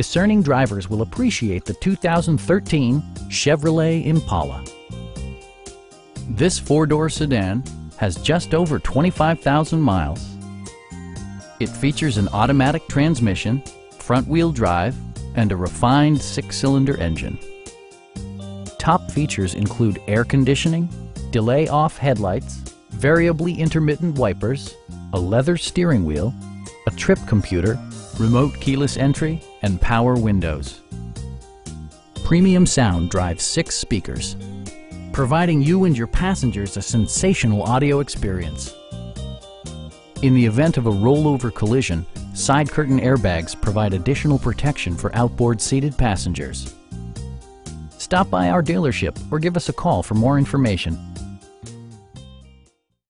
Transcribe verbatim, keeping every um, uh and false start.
Discerning drivers will appreciate the two thousand thirteen Chevrolet Impala. This four-door sedan has just over twenty-five thousand miles. It features an automatic transmission, front-wheel drive, and a refined six-cylinder engine. Top features include air conditioning, delay-off headlights, variably intermittent wipers, a leather steering wheel, a trip computer, remote keyless entry, and power windows. Premium sound drives six speakers, providing you and your passengers a sensational audio experience. In the event of a rollover collision, side curtain airbags provide additional protection for outboard seated passengers. Stop by our dealership or give us a call for more information.